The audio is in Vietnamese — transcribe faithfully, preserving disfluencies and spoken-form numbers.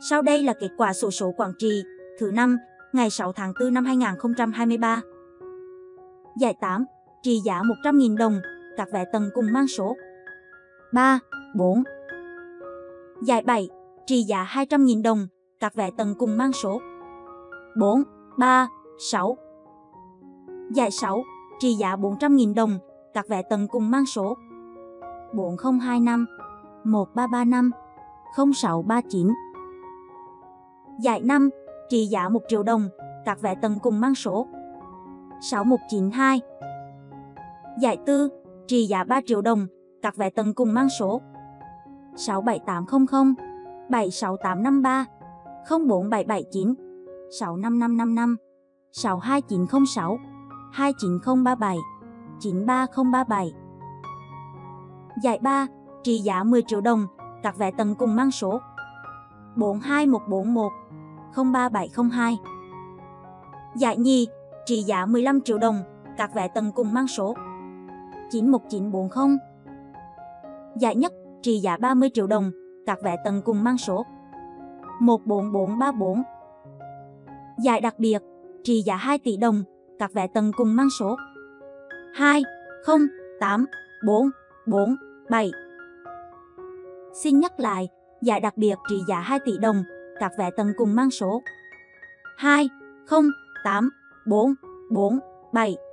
Sau đây là kết quả xổ số Quảng Trị thứ năm ngày sáu tháng tư năm hai nghìn không trăm hai mươi ba. Giải tám, trị giá một trăm nghìn đồng, các vé tầng cùng mang số ba, bốn. Giải bảy, trị giá hai trăm nghìn đồng, các vé tầng cùng mang số bốn, ba, sáu. Giải sáu, trị giá bốn trăm nghìn đồng, các vé tầng cùng mang số bốn không hai năm, một ba ba năm, không sáu ba chín. Giải năm, trị giá một triệu đồng, các vé tầng cùng mang số sáu một chín hai. Giải tư, trị giá ba triệu đồng, các vé tầng cùng mang số sáu bảy tám không không, bảy sáu tám năm ba, không bốn bảy bảy chín, sáu năm năm năm năm năm, sáu hai chín không sáu, hai chín không ba bảy, chín ba không ba bảy. Giải ba, trị giá mười triệu đồng, các vé tầng cùng mang số bốn hai một bốn một, không ba bảy không hai. Giải nhì, trị giá mười lăm triệu đồng, các vé tầng cùng mang số chín một chín bốn không. Giải nhất, trị giá ba mươi triệu đồng, các vé tầng cùng mang số một bốn bốn ba bốn. Giải đặc biệt, trị giá hai tỷ đồng, các vé tầng cùng mang số hai không tám bốn bốn bảy. Xin nhắc lại, giải đặc biệt trị giá hai tỷ đồng, các vé tầng cùng mang số hai không tám bốn bốn bảy.